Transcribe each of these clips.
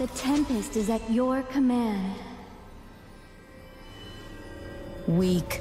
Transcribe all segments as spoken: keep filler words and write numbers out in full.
The Tempest is at your command. Weak.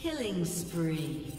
Killing spree.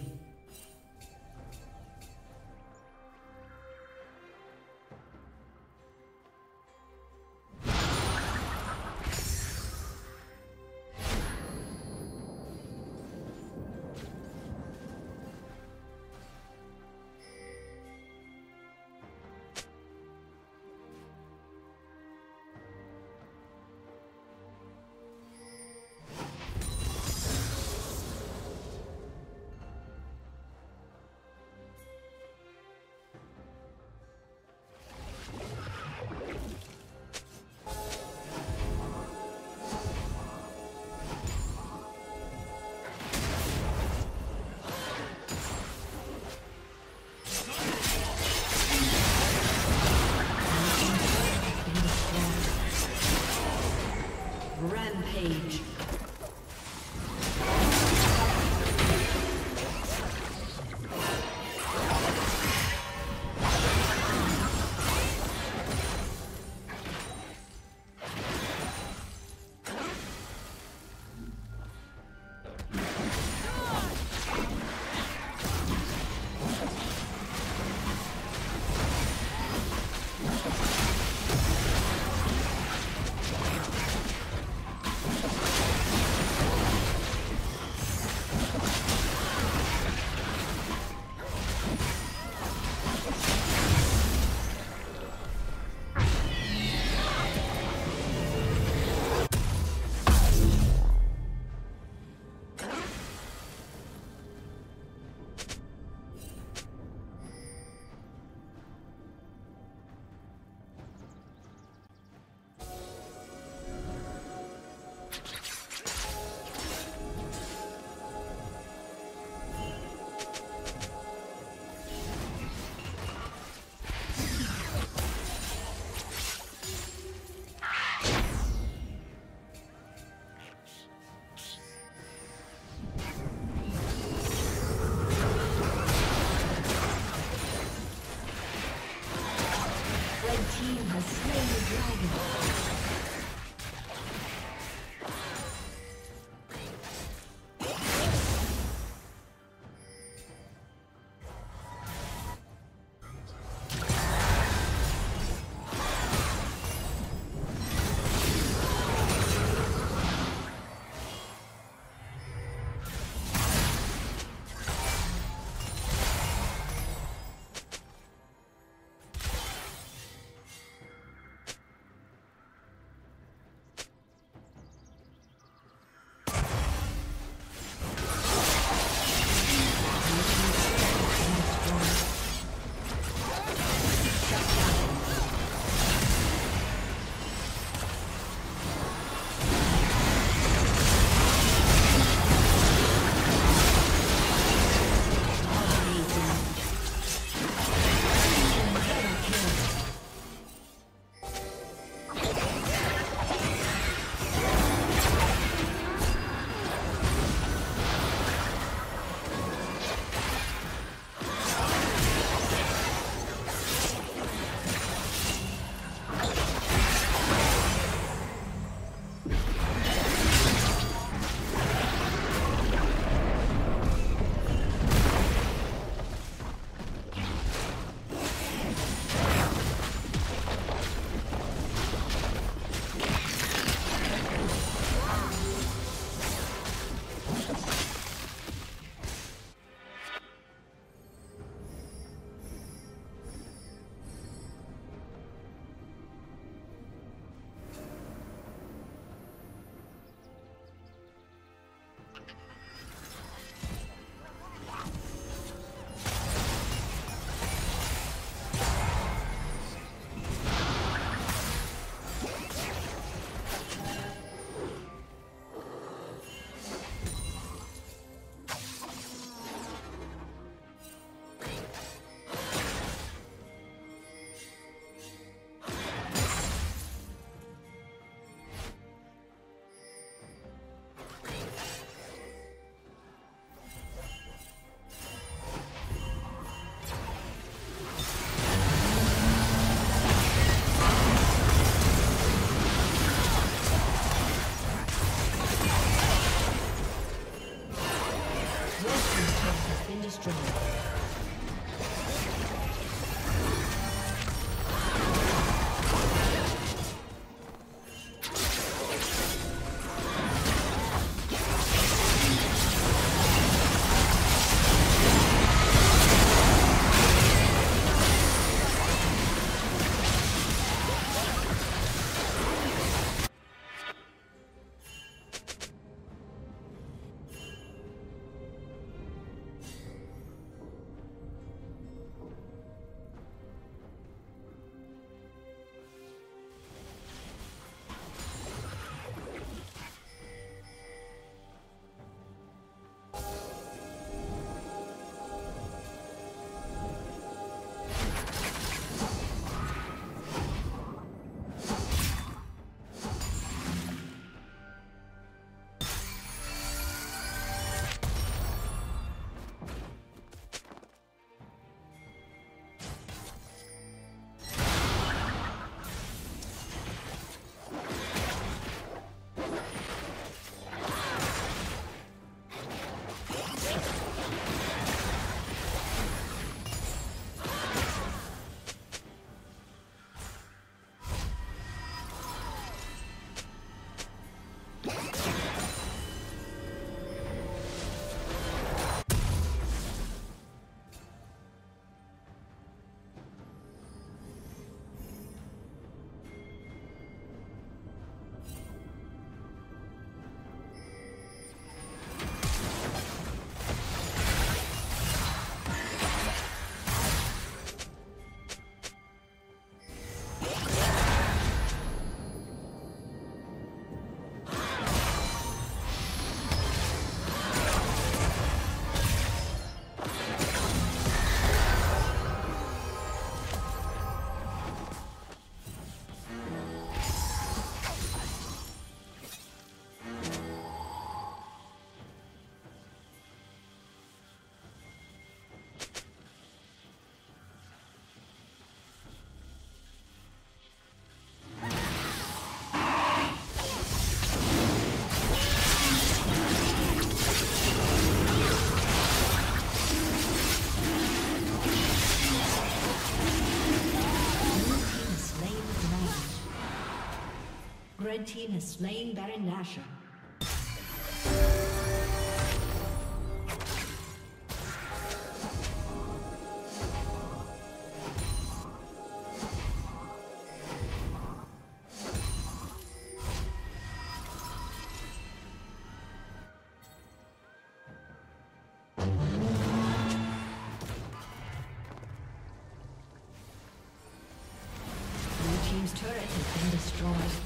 has been destroyed. Red team has slain Baron Nashor. Blue team's turret has been destroyed.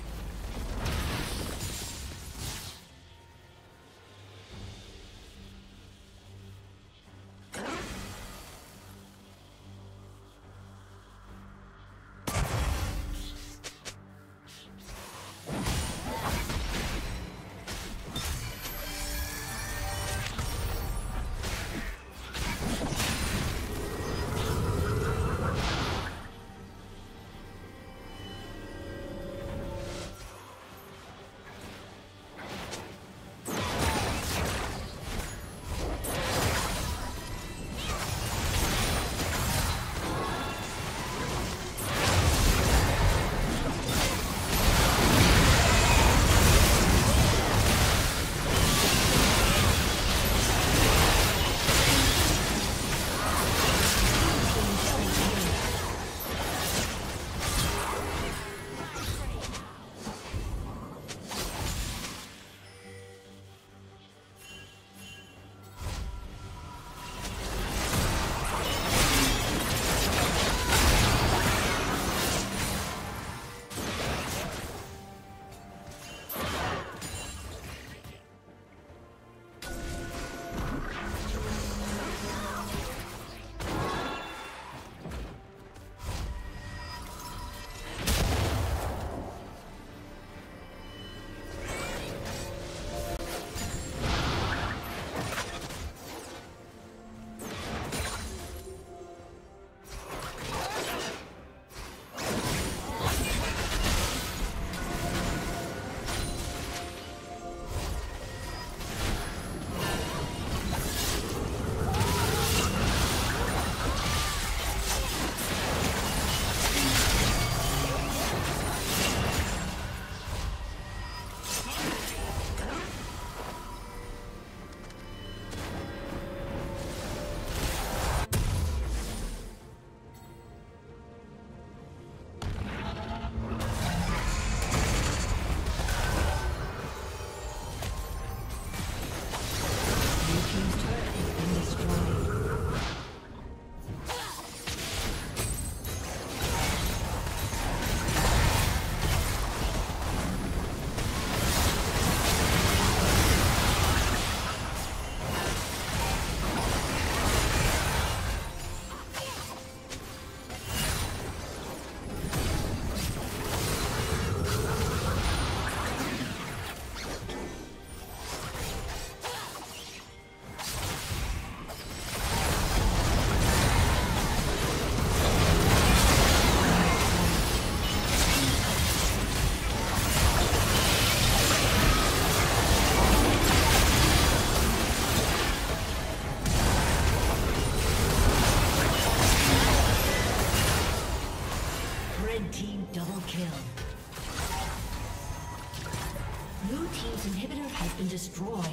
destroyed.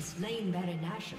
Slain Baron Nashor.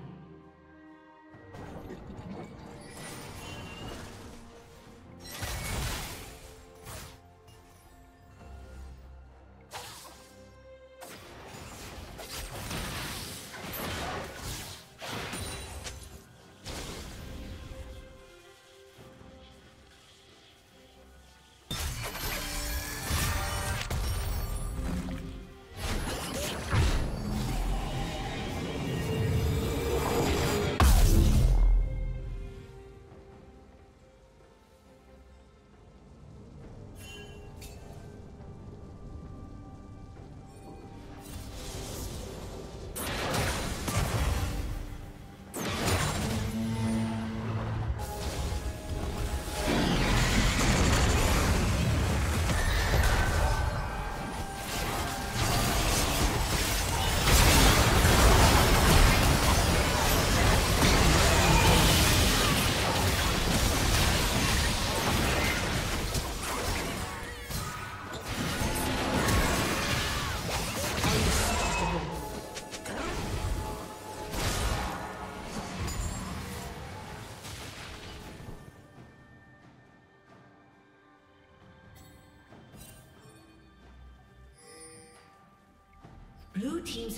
Blue team's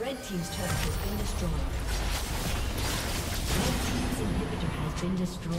Red team's turret has been destroyed. been destroyed.